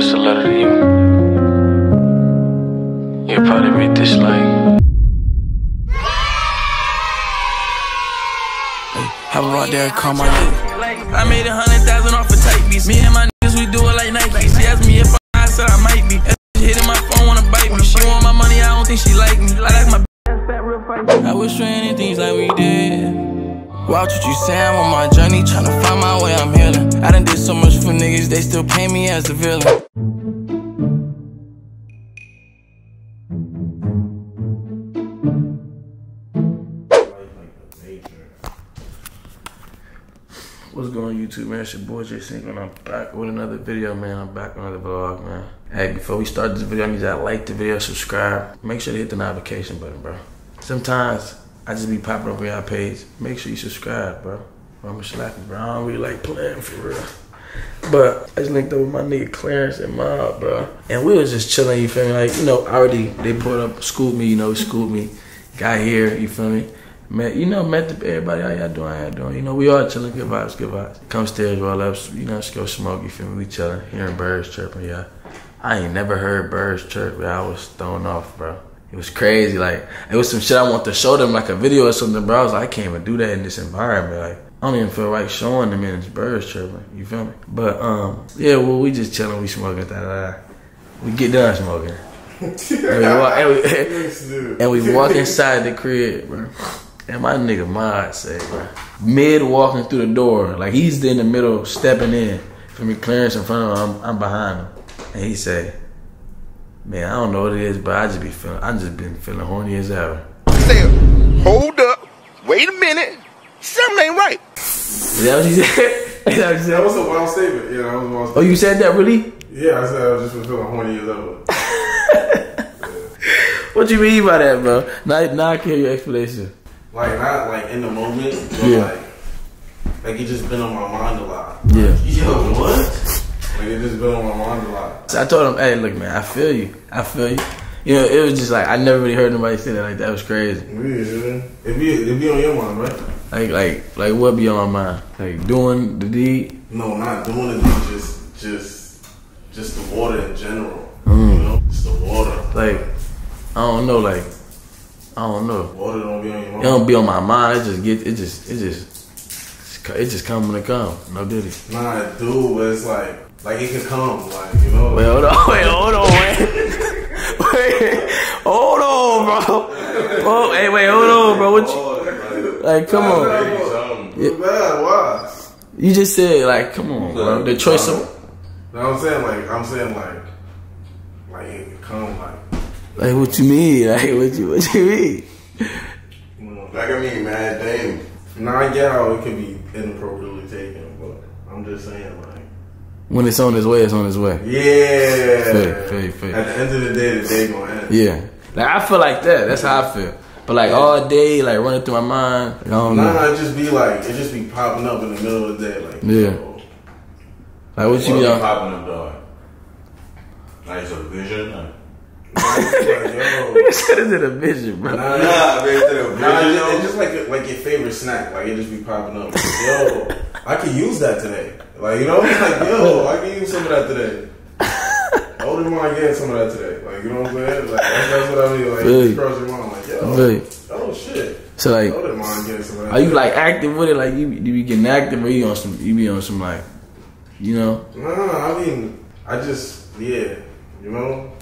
this a letter to you. You'll probably read this like, hey, I was right there, call my name. I made 100,000 off of tight beats. Me and my niggas, we do it like Nike. She asked me if I said I might be. Hitting my phone, wanna bite me. She want my money, I don't think she like me. I like my I was training things like we did. Watch what you say, I'm on my journey, tryna find my way, I'm healing. I done did so much for niggas, they still pay me as a villain. What's going on YouTube, man? It's your boy Jay Cinco, and I'm back with another video, man. I'm back with another vlog, man. Hey, before we start this video, I need y'all to like the video, subscribe. Make sure to hit the notification button, bro. Sometimes I just be popping up on y'all page. Make sure you subscribe, bro. I'ma slap you, bro. I don't really like playing for real. But I just linked up with my nigga Clarence and Mob, bro. And we was just chilling, you feel me? Like, you know, already they pulled up, schooled me, you know, schooled me. Got here, you feel me? Met, you know, met everybody. How y'all doing? How y'all doing? You know, we all chilling. Good vibes, good vibes. Come upstairs, roll up. You know, let's go smoke. You feel me? We chilling, hearing birds chirping, y'all. I ain't never heard birds chirp. I was thrown off, bro. It was crazy. Like, it was some shit I want to show them, like a video or something, bro. I was like, I can't even do that in this environment. Like, I don't even feel like showing them in this birds chirping. You feel me? But yeah. Well, we just chilling. We smoking. We get done smoking. and we walk inside the crib, bro. And my nigga Mod said, bro, mid walking through the door, like he's in the middle stepping in for me, Clarence in front of him, I'm behind him. And he said, man, I don't know what it is, but I just been feeling horny as ever. I said, hold up, wait a minute, something ain't right. Is that what you said? That was a wild statement. Yeah, that was a wild statement. Oh, you said that really? Yeah, I said I just been feeling horny as ever. What you mean by that, bro? Now I can hear your explanation. Like, not like in the moment, but yeah. Like it just been on my mind a lot. Yeah. You know what? Like it just been on my mind a lot. So I told him, hey, look, man, I feel you. I feel you. You know, it was just like, I never really heard nobody say that. Like, that was crazy. Yeah. It be on your mind, right? Like what be on my mind? Like doing the deed? No, not doing the deed, just the water in general. You know? Just the water. Like, I don't know, like, I don't know. Water don't be on your mind. It don't be on my mind. It just come when it come. No diddy. Nah, dude, but it's like it can come, like, you know. Wait, hold on, hold on, bro. Oh, hey, wait, hold on, bro. What you, like, come on. Why? You just said, like, come on, bro. The choice of. No, I'm saying like it can come, like. Like, what you mean? Like, what you mean? Like, I mean, mad thing. Now, I get how it could be inappropriately taken, but I'm just saying, like... When it's on its way, it's on its way. Yeah! Fake. At the end of the day gonna end. Yeah. Like, I feel like that. That's how I feel. But, like, all day, like, running through my mind, like, I don't know. Nah, it just be popping up in the middle of the day, like... Yeah. So, like, what you be on? Popping up, dog? Like, it's a vision, like... Nigga said it's in a vision, bro. Nah, man, it's in a vision. It's just like your favorite snack. Like, it just be popping up. Like, yo, I could use that today. Like, you know, it's like, yo, I could use some of that today. I wouldn't mind getting some of that today. Like, you know what I'm saying? Like, that's what I mean. Like, really? You cross your mind. Like, yo, really? Oh, shit. So, like, I wouldn't mind getting some of that. Are you, like, active with it? Like, you be getting active, or you be on some, like, you know? Nah, I mean, I just, yeah, you know?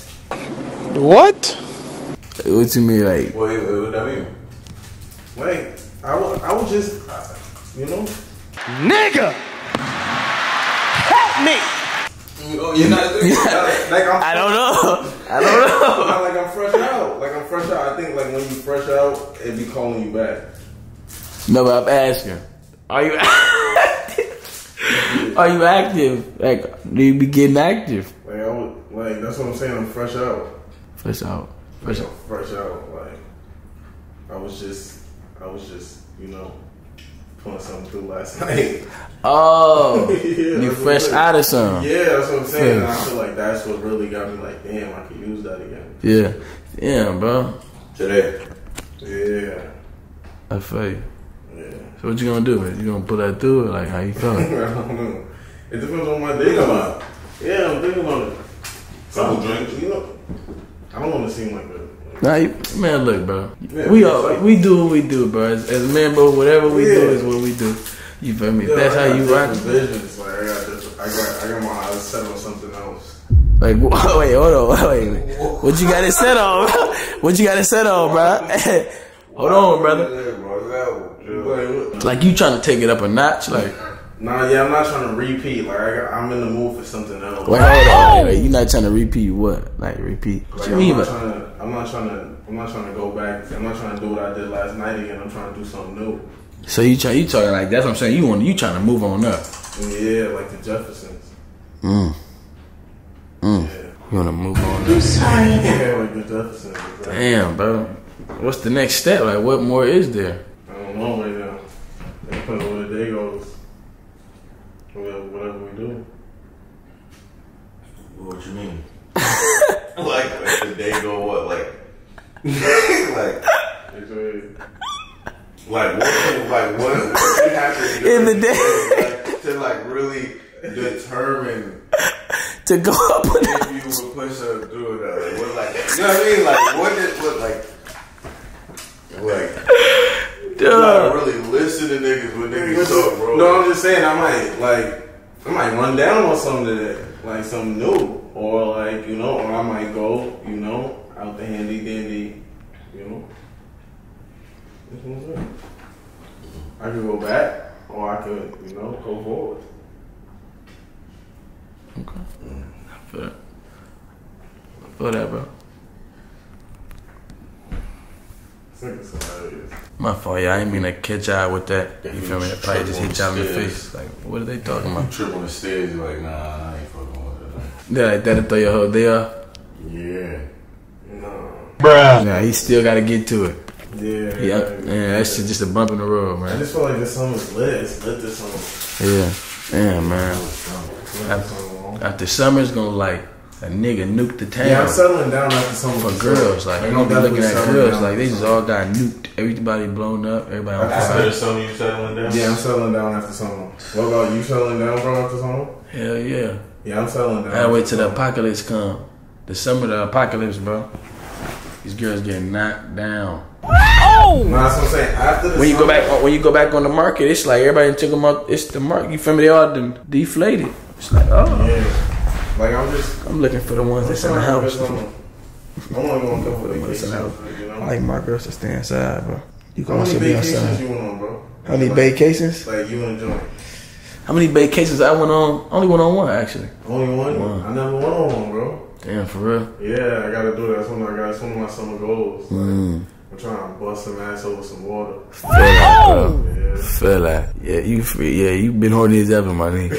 What? What you mean, like? Wait, what that mean? Like, I would just, you know? Nigga! Help me! Oh, you're not doing it? Like, I'm fresh. I don't know. Not like I'm fresh out. Like, I'm fresh out. I think, like, when you fresh out, it be calling you back. No, but I'm asking. Are you active? Are you active? Like, do you be getting active? Like, like, that's what I'm saying, I'm fresh out. Fresh out. Like, I was just, you know, pulling something through last night. Oh, yeah, you fresh out of something. Yeah, that's what I'm saying. Yeah. I feel like that's what really got me like, damn, I could use that again. Yeah. Damn, bro. Today. Yeah. I feel you. Yeah. So what you gonna do? You gonna put that through? Like, how you feeling? I don't know. It depends on my day. Yeah, I'm thinking about it. Some drink, you know. I don't want to seem like that. Nah, man, look, bro. Yeah, we do what we do, bro. As men, bro, whatever we do is what we do. You feel me? Yeah, that's how you rock. Visions, like I got my eyes set on something else. Like, wait, hold on, wait. What you got it set on? What you got it set on, bro? Hold on, brother. Like you trying to take it up a notch, like. Nah, yeah, I'm not trying to repeat. Like, I'm in the mood for something else. Wait, hold on. Wait, you're not trying to repeat what? Like, repeat. What you mean? I'm not trying to go back. I'm not trying to do what I did last night again. I'm trying to do something new. So you talking like that's what I'm saying. You trying to move on up? Yeah, like the Jeffersons. Yeah. You want to move on up? Yeah, like the Jeffersons. Exactly. Damn, bro. What's the next step? Like, what more is there? I don't know right now. Depending on where the day goes. Whatever we do. What you mean? Like the day go what? Like, what we have to do in the day to like really determine to go up. If you would push up through it, like what? Like you know what I mean? Like what did look like. Like really listen to niggas when niggas talk, bro. No, I'm just saying I might run down on something today, like something new, or like you know, or I might go, you know, out the handy dandy, you know. This one's it. I could go back, or I could, you know, go forward. Okay, I feel that. I feel that, bro. My fault, yeah. I ain't mean to catch y'all with that. You feel me? That probably just hit y'all in the face. Like, what are they talking about? You trip on the stairs, you're like, nah, I ain't fucking with that. Yeah, like that'll throw your whole day off? Yeah. No. Bruh. Nah, he still gotta get to it. Yeah. Yeah, man, that shit just a bump in the road, man. I just feel like this song was lit. It's lit this summer. Yeah. Damn, man. After summer's gonna like. A nigga nuked the town. Yeah, I'm settling down after some for girls. Like, you don't be looking at girls. Down. Like, they just all got nuked. Everybody blown up. Everybody on fire. After summer, you settling down? Yeah, I'm settling down after summer. What about you settling down, bro, after summer? Hell yeah. Yeah, I'm settling down. I wait till the apocalypse come. The summer of the apocalypse, bro. These girls getting knocked down. Oh! No, that's what I'm saying. After the summer, when you go back on the market, it's like everybody took them up. It's the market. You feel me? They all deflated. It's like, oh. Yeah. Like I'm looking for the ones that's in the house. I'm only going to go for the ones in the house. I like my girls to stay inside, bro. You can also be outside. How many vacations you went on, bro? How many vacations? Like you enjoy. How many vacations I went on? Only went on one, actually. Only one? I never went on one, bro. Damn, for real? Yeah, I got to do that. That's one of my summer goals. I'm trying to bust some ass over some water. Feel that, bro. Yeah. Feel that. Yeah, you free. Yeah, you been horny as ever, my nigga.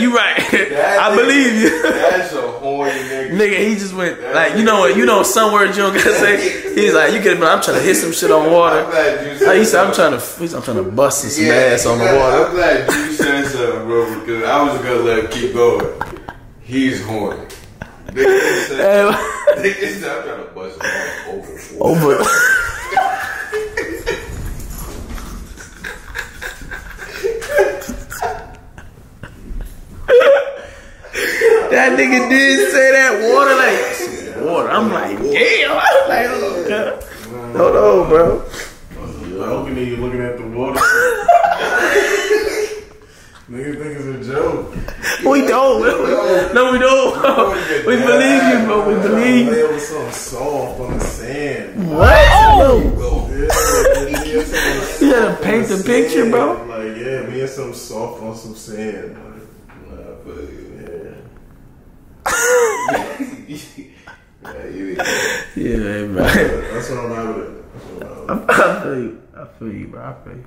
You right. I believe you. That's a horny nigga. Nigga, he just went, that's like, you know what? You know some words you don't gotta say. He's like, you get it, I'm trying to hit some shit on water. He said, I'm trying to bust some ass on the water. I'm glad you said something, bro, because I was gonna let him keep going. He's horny. Nigga said, I'm trying to bust him over. That nigga did say that water, like water. I'm like, damn. I was like, hold on, bro. I hope you looking at the water. Nigga think it's a joke. We don't. No, we don't. We believe you, bro. We believe you. It was so soft on the sand. What? Oh. You gotta paint the picture, bro. Like, yeah, me and some soft on some sand. Yeah, man, bro. That's what I'm out with. I feel you, bro. I feel you.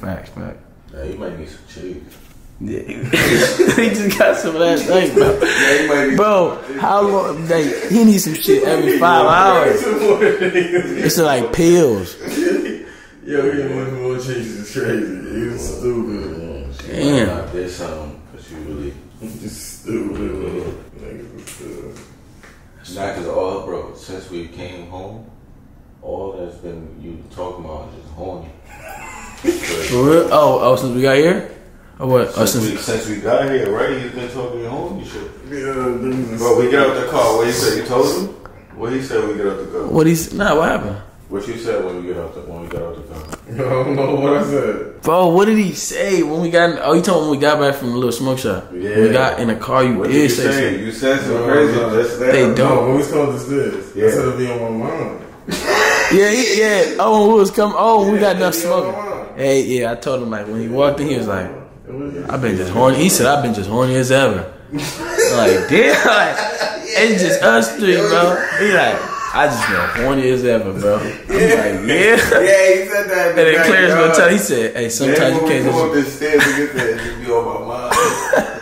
Facts. Nah, you might need some cheese. Yeah, he just got some last night, bro. Yeah, he might need some. How long? Like, he needs some shit every 5 hours. It's like pills. Yo, he wants more cheese. It's crazy. He was stupid. Damn. Not this something, because you really just stupid. Not because all, bro, since we came home, all that's been you talking about is just horny. For real? Oh, since we got here? Oh, what? Since we got here, right? He's been talking to home and shit. Yeah. But we get out the car. What he said? You told him? What he said? We get out the car. What he said? Nah, what happened? What you said when we got out the car? I don't know what I said. Bro, what did he say when we got? Oh, he told me when we got back from the little smoke shop. Yeah. We got in the car. You did say something. You said some crazy. Just that. They don't. When we told us this, yeah. I said it'll be on my mind. Yeah, yeah. Oh, we was coming. Oh, yeah, we got enough smoking. Hey, yeah. I told him like when he walked in, he was like, "I've been just horny." He said, "I've been just horny as ever." Like, damn, like, it's just us three, bro. He like. I just been horny as ever, bro. I'm like, yeah. Yeah, he said that. And then Clarence gonna tell, he said, hey, sometimes you can't just... go up the stairs and get that, just be on my mind.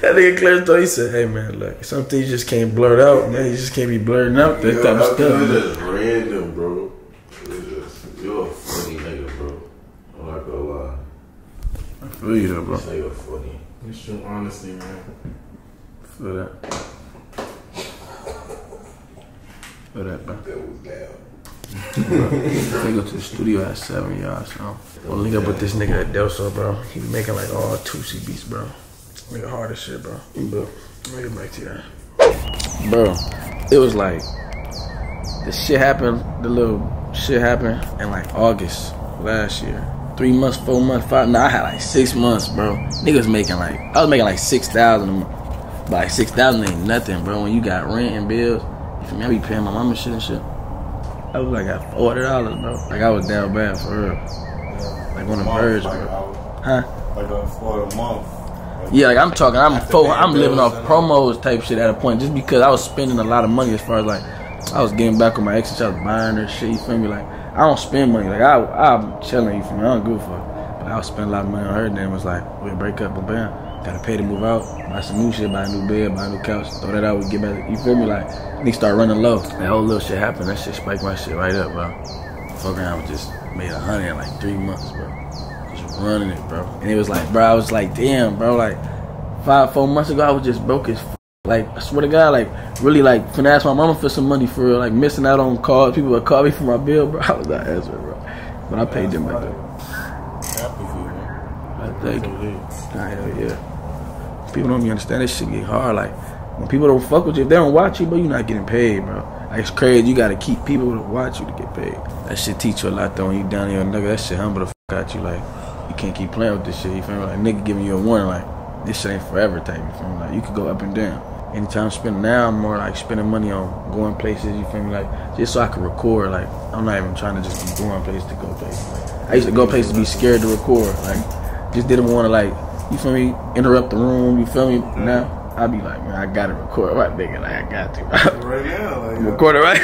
That nigga Clarence told, he said, hey, man, look, some things you just can't blurt out, man. You just can't be blurting out that type of stuff. It's just random, bro. You're a funny nigga, bro. I'm not gonna lie. I feel you, though, bro. This nigga funny. It's true, honestly, man. I feel that. What up, bro? That was loud. I go to the studio at 7, y'all, so. We'll link up with this nigga at Delso, bro. He be making like all 2C beats, bro. Make it hard as shit, bro. Bro, make it back to y'all. Bro, it was like, the shit happened, the little shit happened in like August last year. 3 months, 4 months, 5, nah, I had like 6 months, bro. Niggas making like, I was making like 6,000 a month. But like 6,000 ain't nothing, bro, when you got rent and bills. I be paying my mama shit and shit. I was like at $400, bro. Like I was down bad for real. Yeah. Like on the verge, bro. Huh? Like for a month. Like, yeah, like I'm talking. I'm living off promos type shit at a point just because I was spending a lot of money as far as like I was getting back on my exes. I was buying her shit. You feel me? Like I don't spend money. Like I'm chilling. You feel me? I don't give a fuck. But I was spending a lot of money on her. And then it was like we break up and bam, gotta pay to move out, buy some new shit, buy a new bed, buy a new couch, throw that out, we get back, you feel me? Like, niggas start running low. That whole little shit happened, that shit spiked my shit right up, bro. Fuck around, just made 100 in like 3 months, bro. Just running it, bro. And it was like, bro, I was like, damn, bro, like, 4 months ago, I was just broke as f. Like, I swear to God, like, really, like, finesse my mama for some money for real, like, missing out on calls, people would call me for my bill, bro. I was not answering, bro. But I paid them back, though. Like, hell yeah. People don't understand this shit get hard. Like when people don't fuck with you, if they don't watch you, but you're not getting paid, bro. Like it's crazy. You gotta keep people to watch you to get paid. That shit teach you a lot though. When you down here, nigga, that shit humble the fuck out you. Like you can't keep playing with this shit. You feel me? Like nigga giving you a warning. Like this shit ain't forever type. You feel me? Like you could go up and down. Anytime I'm spending now, I'm more like spending money on going places. You feel me? Like just so I can record. Like I'm not even trying to just be going places to go places. Like, I used to go places to be scared to record. Like just didn't want to like. You feel me? Interrupt the room. You feel me? Now I be like, man, I gotta record right, nigga. Like I got to. Right now, like, record it right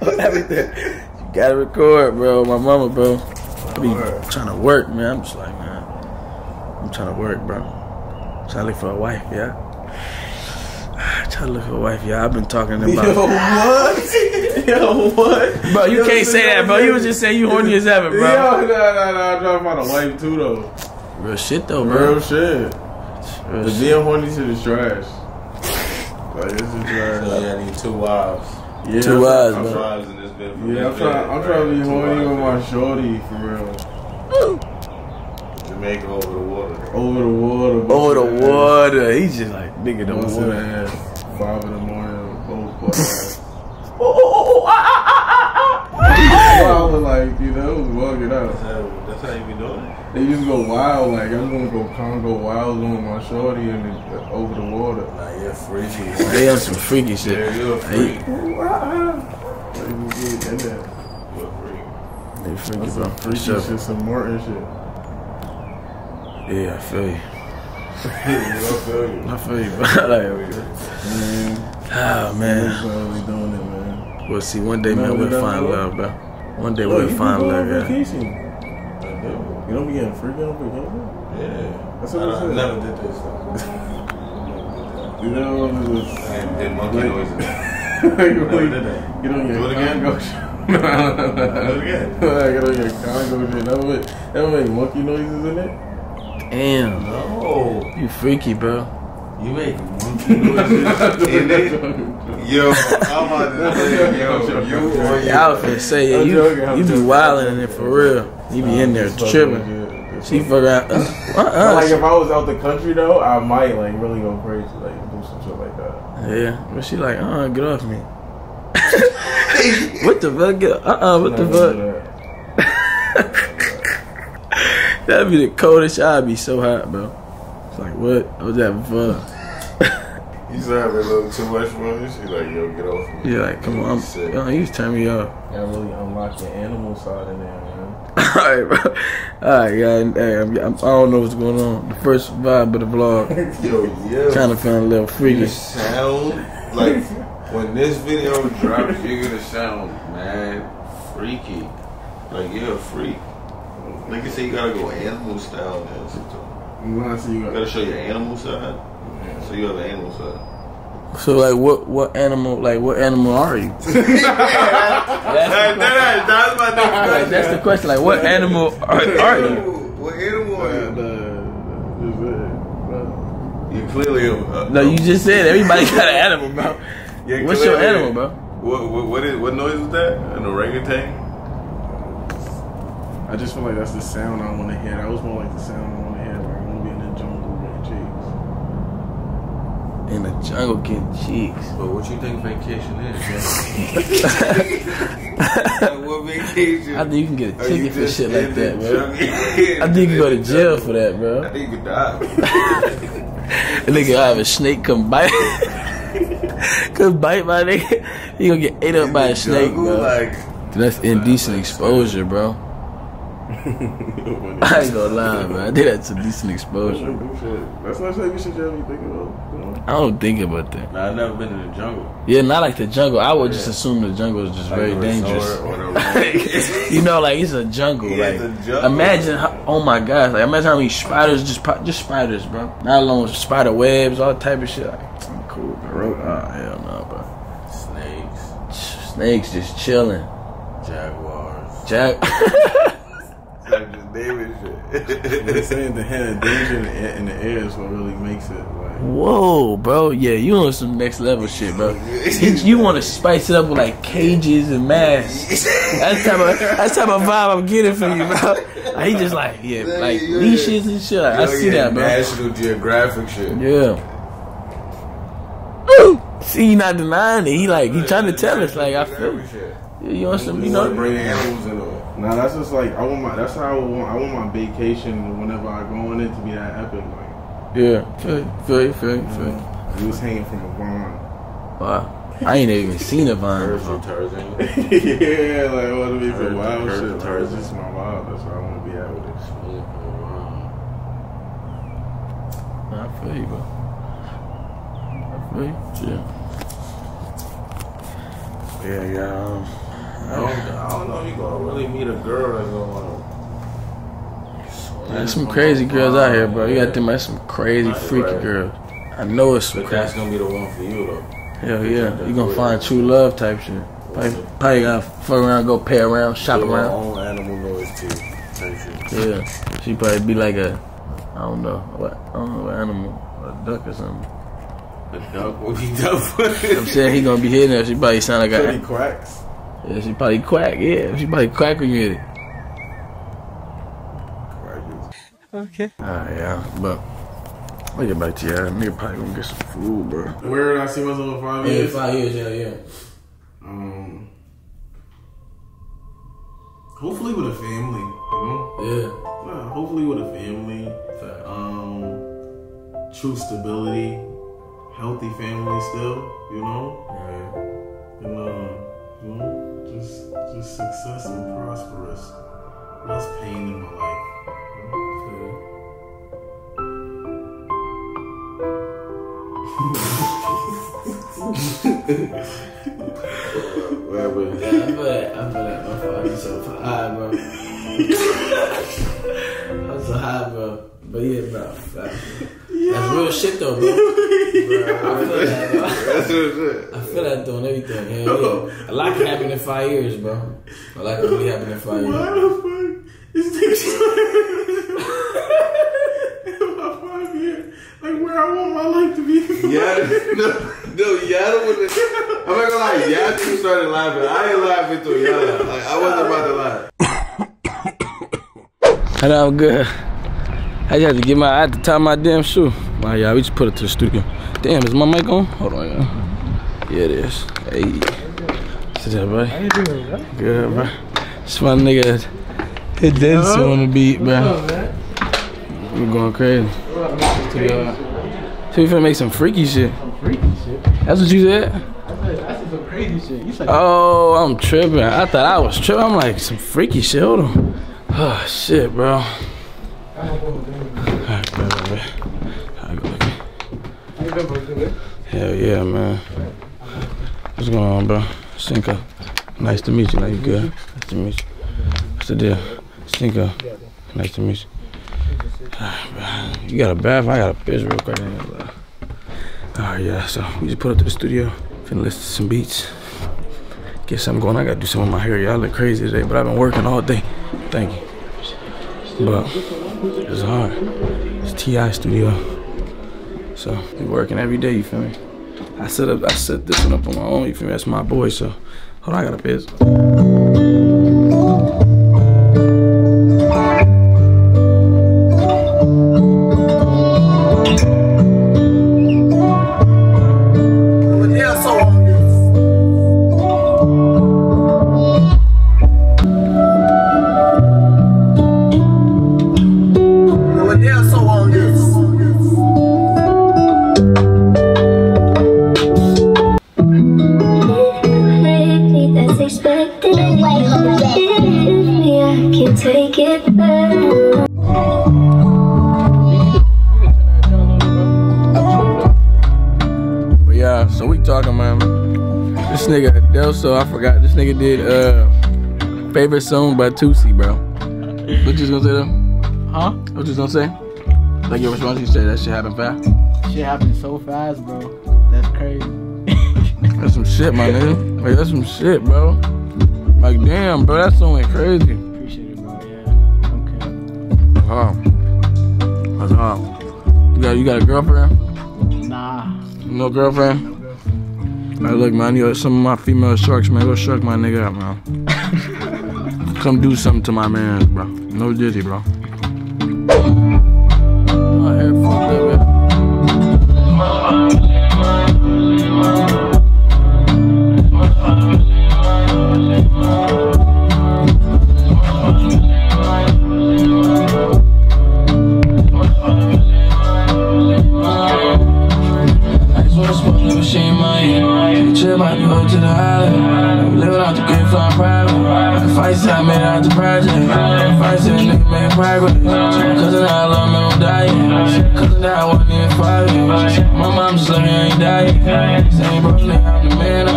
now. Everything. You gotta record, bro. My mama, bro. I be trying to work, man. I'm just like, man, I'm trying to work, bro. I'm trying to look for a wife, yeah. I'm trying to look for a wife, yeah. I've been talking about. Yo, what? Yo, what? Bro, you can't say that, bro. You was just saying you horny as ever, bro. Yo, nah. I'm talking about a wife too, though. Real shit though, bro. Real shit. The damn horny shit is trash. Like this is trash. So yeah, I need 2 wives. Yeah, 2 wives, bro. I'm trying to be horny with my shorty for real. Jamaica over the water. Over the water. Over the water. He's just like nigga the water. Ass. 5 in the morning. Both ass. Wild, like, you know, bugging out. That's how you be doing it. They used to go wild, like, I'm gonna go Congo wild on my shorty and over the water. Like, you're freaky. Like, they on some freaky shit. Yeah, you're a freak. They freaky, bro. Freaky shit, some Martin shit. Yeah, I feel you. I feel you, bro. Like, man. Oh, man. We doing it, man. Well, see, one day, man, we'll find love, bro. One day we'll find love, yeah. You don't be getting free on vacation? Yeah. That's what I said. I never did this. You know what I'm saying? I did monkey noises. Never did that. Do it again? Do it again. Get on your Congo shit. That would make monkey noises in it? Damn. No. You freaky, bro. You make monkey noises in it? Yo, I'm about to say, yo, you be wildin' in it for real. You be in there tripping. She forgot. But like if I was out the country though, I might like really go crazy, like do some shit like that. Yeah, but she like, get off me. What the fuck? What the fuck? That'd be the coldest. I'd be so hot, bro. It's like, what? I was having fun. You said having a little too much fun. You see, like, yo, get off me. Yeah, like, come on. You just turn me off. Yeah, really unlock your animal side in there, man. Alright, bro. Alright, guys. Hey, I don't know what's going on. The first vibe of the vlog. Yo, yeah. Kind of feeling a little freaky. You sound like when this video drops, you're gonna sound mad freaky. Like, you're a freak. Nigga say you gotta go animal style now. So you gotta show your animal side. So you have an animal side. So like what animal, like what animal are you? That's my next question. That's the question, like what animal are you? What animal are you? You clearly no, you just said everybody got an animal, bro. Yeah, what's your animal, bro? What noise is that? An orangutan? I just feel like that's the sound I wanna hear. That was more like the sound I wanna hear. Like I wanna be in the jungle getting cheeks. In the jungle getting cheeks. But what you think vacation is? Like what vacation? I think you can get a ticket for shit like that, bro. I think you can go to jail for that, bro. I think you could die. A nigga have a snake come bite. Come bite my nigga. You gonna get ate up by a snake, bro. Like, that's indecent exposure, bro. I ain't gonna lie, man. I think that's a decent exposure. That's not shit. You should tell me thinking about. I don't think about that. Nah, I've never been in the jungle. Yeah, not like the jungle. I would just assume the jungle is just like very dangerous. You know, like it's a jungle. Yeah, like it's a jungle. Imagine, how, oh my gosh, like imagine how many spiders, just spiders, bro. Not alone spider webs, all type of shit. Like, I'm cool, bro. Oh hell no, bro. Snakes. Snakes just chilling. Jaguars. They're saying the hint of danger in the air is what really makes it like. Whoa, bro. Yeah, you on some next level shit, bro. You want to spice it up with like cages and masks. That's the type of vibe I'm getting from you, bro. Like, he just like, yeah, like leashes and shit. I see that, bro. National Geographic shit. Yeah. See, he not denying it. He trying to tell us, like, I feel it. You want some, you know? Bring animals in. Nah, that's just like that's how I want my vacation whenever I go on it to be that epic, like. Yeah, feel you. He was hanging from a vine. Wow, I ain't even seen a vine. Tarzan. Yeah, like what do we for wild shit? Tarzan is my vibe. That's why I want to be out with it. I feel you, bro. I feel you. Yeah. Yeah. I don't know if you're gonna really meet a girl that's gonna. There's some crazy girls out here, bro. You gotta think about some crazy, freaky girls. I know it's some crazy. That's gonna be the one for you, though. Hell yeah. You gonna find true love type shit. Probably gotta fuck around, go pay around, shop around. Own animal noise too. Yeah. She probably be like a, I don't know, an animal, a duck or something. A duck would be tough. I'm saying he gonna be hitting her. She probably sound like a quacks. Yeah, she probably quack, when you hit it. Okay. Alright, yeah, but I'll get back to y'all. Nigga probably gonna get some food, bro. Where did I see myself in 5 years? Yeah, 5 years, yeah. Hopefully with a family, you know? Yeah. Nah, hopefully with a family. True stability. Healthy family still, you know? Yeah. And, just success and prosperous. Less pain in my life. I feel like I'm so high, bro. I'm so high, bro. But yeah, bro. That's real shit, though, bro. I feel that, bro. That's real shit. I feel that doing everything, man. No. Yeah. A lot can happen in 5 years, bro. A lot can really happen in 5 years. Why the fuck is this in my 5 years? Like, where I want my life to be. I'm not gonna lie, Yada started laughing. I ain't laughing through Yada. Like, I wasn't about to laugh. And I'm good. I had to get my, I had to tie my damn shoe. Wow, y'all, we just put it to the studio. Damn, is my mic on? Hold on, y'all. Yeah, it is. Hey. What's up, buddy? How you doing, bro? Good, bro. This my nigga. It did so on the beat, bro. We're going crazy. So we finna make some freaky shit. Some freaky shit? That's what you said? I said some crazy shit. You said, oh, I'm tripping. I thought I was tripping. I'm like, some freaky shit. Hold on. Oh, shit, bro. Alright, bro, bro. Alright, go look. Hell yeah, man. What's going on, bro? Cinco. Nice to meet you. Like, you good? Nice to meet you. What's the deal? Cinco. Nice to meet you. Alright, bro. You got a bath? I got a piss real quick. Alright, yeah, so we just put up to the studio. Finna listen to some beats. Get something going. I gotta do something with my hair. Y'all look crazy today, but I've been working all day. Thank you. But it's hard. It's T.I. studio. So we working every day, you feel me? I set this one up on my own, you feel me? That's my boy, so hold on, I gotta piss. So I forgot this nigga did favorite song by Tootsie, bro. What you gonna say though? Huh? What you gonna say? Like your response, you say that shit happened fast. Shit happened so fast, bro. That's crazy. That's some shit, my nigga. Like that's some shit, bro. Like damn, bro, that song went crazy. Appreciate it, bro. Yeah. Okay. Wow. That's hard. You got a girlfriend? Nah. No girlfriend? All right, look, man, you know, some of my female sharks, man, go shark my nigga out, man. Come do something to my mans, bro. No dizzy, bro. My hair fucked to the island, living out the grid, flying private. Fights I made out the project. Fights that nigga made private. Cousin I love me, I'm dying. Cousin I wasn't even 5 years. My mom just love me, I ain't dying. Same person, I'm the man up.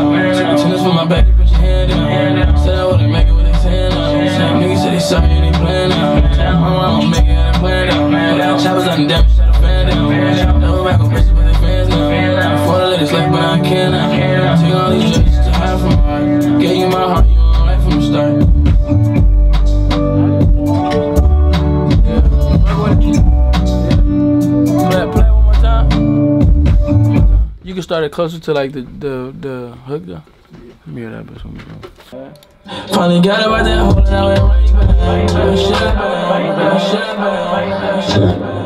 Turn this for my baby, put your hand down. Said I wouldn't make it with his hand up. Same niggas said they saw me and they planned out. My mama make it and planned out. Now choppers on the damn shut a fan down. Never back on bitches, but they fans now. For the ladies like, but I can't now. Take all these jokes to hide from my heart. Gave you my heart, you don't like from the start. Yeah. Play one more time. You can start it closer to like the hook though. Mirror that bitch when we go. Finally got about that hole and I went right back. No shit back, no shit back, no shit back.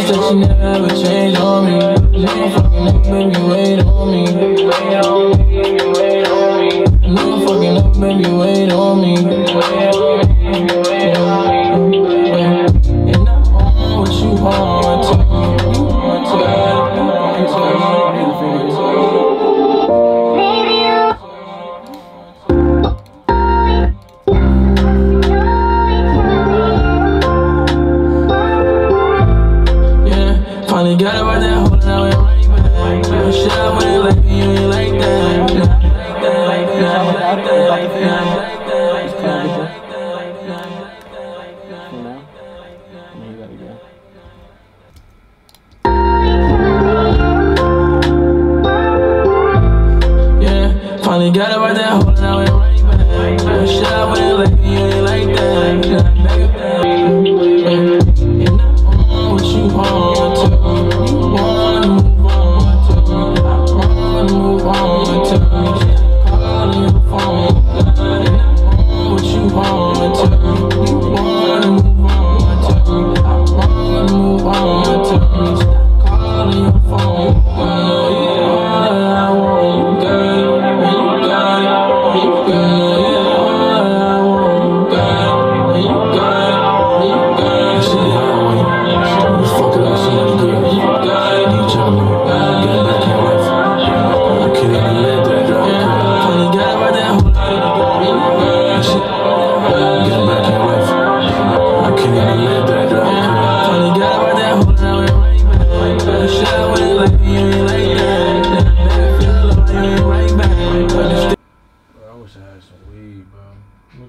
That you never never change on me. Motherfucking baby, wait on me. Motherfucking baby, wait on me. And I own what you want to. Finally got it right there, holding out with right back. No shit, I wouldn't like me, you ain't like that. Now you gotta go. Yeah, finally got it right there, holding out with right back. No shit, I wouldn't like me, you ain't like that. And I own what you want. What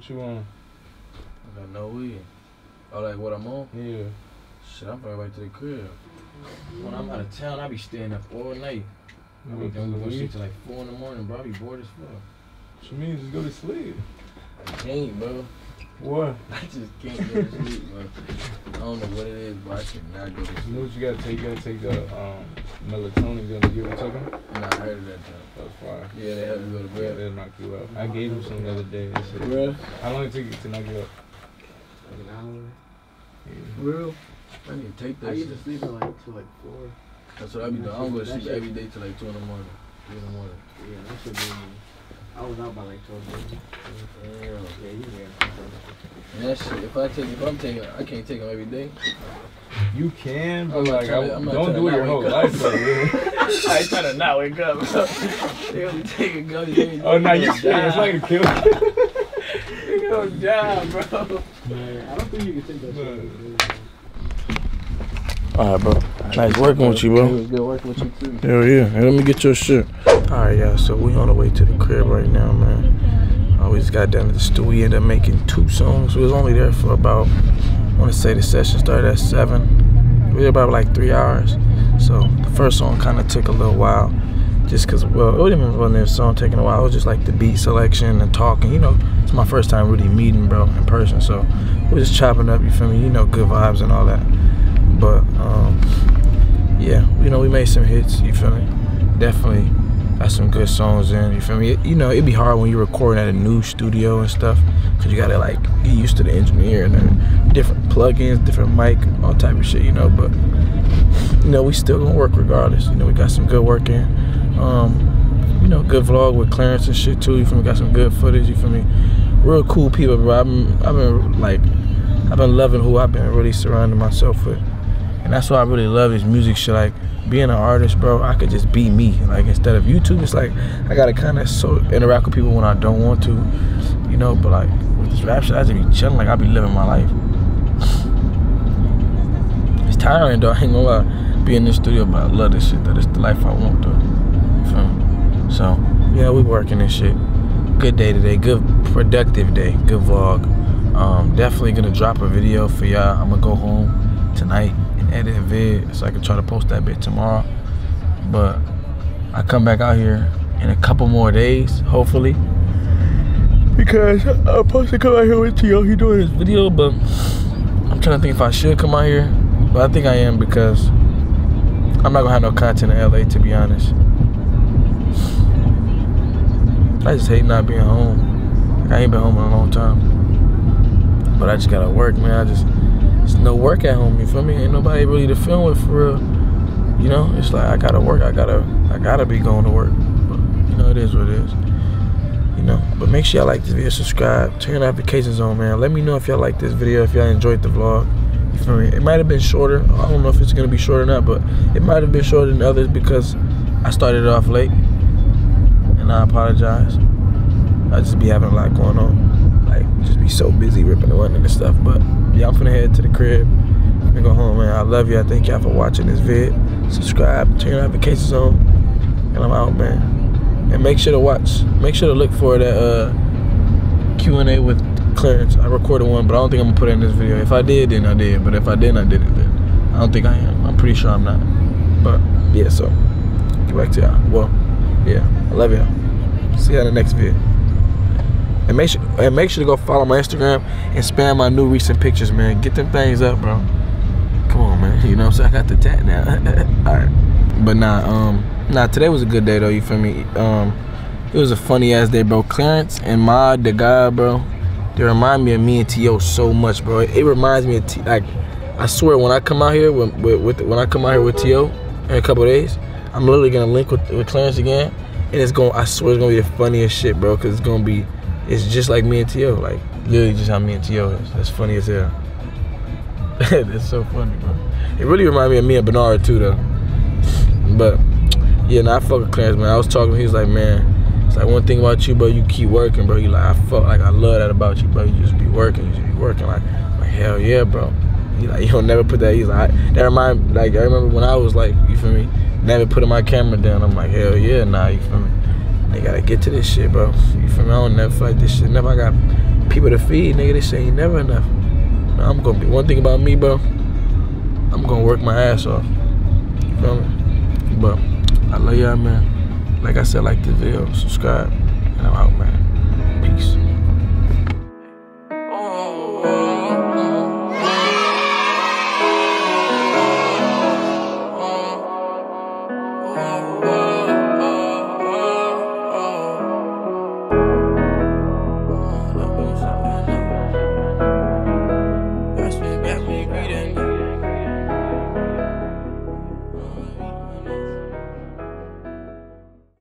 you on? I got no weed. Oh, like what I'm on? Yeah. Shit, I'm probably right to the crib. When I'm out of town, I be staying up all night. I be done with shit till like 4 in the morning, bro. I be bored as fuck. What you mean? Just go to sleep. I can't, bro. What? I just can't go to sleep, bro. I don't know what it is, but I cannot go to sleep. You know what you gotta take? You gotta take the melatonin. You gonna give it to him? Nah, I heard of that time. That's fire. Yeah, they have to go to bed. They'll knock you out. I gave him some the other day. Real? How long did it take you to knock you out? Like an hour. Yeah. Real? I need to take that. I used to sleep at like till like 4. That's what I be doing. I don't go to sleep every day till like 2 in the morning. 3 in the morning. Yeah, that should be. I was out by like 12 days. Yeah, you that shit. If I'm taking, I can't take them every day. You can, but like, don't do it your whole life. I try to not wake up. They only take a gun. Oh no, you can't. It's like a kill. You gonna die, bro. Man, I don't think you can take that shit. All right, bro. Nice working with you, bro. It was good working with you too. Hell yeah. Hey, let me get your shit. Alright y'all, so we on the way to the crib right now, man. I always got down to the studio. We ended up making 2 songs. We was only there for about, I want to say the session started at 7. We were about like 3 hours. So the first song kind of took a little while. Just because, well, it wasn't even the song taking a while. It was just like the beat selection and talking. You know, it's my first time really meeting, bro, in person. So we're just chopping up, you feel me? You know, good vibes and all that. But, yeah, you know, we made some hits, you feel me? Definitely. Got some good songs in, you feel me? You know, it'd be hard when you're recording at a new studio and stuff, because you gotta like get used to the engineer and the different plugins, different mic, all type of shit, you know. But you know, we still gonna work regardless. You know, we got some good work in. You know, good vlog with Clarence and shit too. You feel me? Got some good footage. You feel me? Real cool people, bro. I've been loving who I've been really surrounding myself with, and that's what I really love is music shit. Like, being an artist, bro, I could just be me. Like, instead of YouTube, it's like I gotta kind of interact with people when I don't want to, you know. But like with this rap shit, I just be chilling. Like, I be living my life. It's tiring though. I ain't gonna lie, be in this studio, but I love this shit though. It's the life I want though. You feel me? So yeah, we working this shit. Good day today. Good productive day. Good vlog. Definitely gonna drop a video for y'all. I'm gonna go home tonight, edit a vid so I can try to post that bit tomorrow. But I come back out here in a couple more days, hopefully, because I'm supposed to come out here with T.O. He doing his video, but I'm trying to think if I should come out here. But I think I am, because I'm not gonna have no content in L.A., to be honest. I just hate not being home. Like, I ain't been home in a long time, but I just gotta work, man. It's no work at home, you feel me? Ain't nobody really to film with for real. know, it's like I gotta work. I gotta be going to work. But you know, it is what it is. You know, but make sure y'all like this video, subscribe, turn your notifications on, man. Let me know if y'all like this video, if y'all enjoyed the vlog. You feel me? It might have been shorter. I don't know if it's gonna be short or not, but it might have been shorter than others because I started off late, and I apologize. I just be having a lot going on, like just be so busy ripping the running and stuff. But yeah, I'm finna head to the crib and go home, man. I love you. I thank y'all for watching this vid. Subscribe, turn your notifications on, and I'm out, man. And make sure to watch, make sure to look for that Q&A with Clarence. I recorded one, but I don't think I'm gonna put it in this video. If I did, then I did. But if I didn't, I didn't. Then I don't think I am. I'm pretty sure I'm not. But yeah, so get back to y'all. Well, yeah, I love y'all. See y'all in the next video. And make sure to go follow my Instagram and spam my new recent pictures, man. Get them things up, bro. Come on, man. You know what I'm saying? I got the tat now. All right, but nah, Nah, today was a good day though, you feel me? It was a funny ass day, bro. Clarence and Ma, the guy, bro, they remind me of me and T.O. so much, bro. It reminds me of T.O. Like, I swear, when I come out here with T.O. in a couple of days, I'm literally gonna link with Clarence again, and I swear it's gonna be the funniest shit, bro, cause it's just like me and T.O. Like, literally just how me and T.O. is. That's funny as hell. That's so funny, bro. It really reminded me of me and Bernard too, though. But yeah, nah, I fuck with Clarence, man. I was talking to him, he was like, man, it's like one thing about you, bro, you keep working, bro. You like, I love that about you, bro. You just be working. Like hell yeah, bro. He like, you don't never put that, he's like, I remember when I was like, you feel me, never putting my camera down. I'm like, hell yeah, nah, you feel me? They gotta get to this shit, bro. You feel me? I don't never feel like this shit. Never, I got people to feed, nigga. This shit ain't never enough. Nah, I'm gonna be, one thing about me, bro, I'm gonna work my ass off. You feel me? But I love y'all, man. Like I said, like this video, subscribe, and I'm out, man. Peace.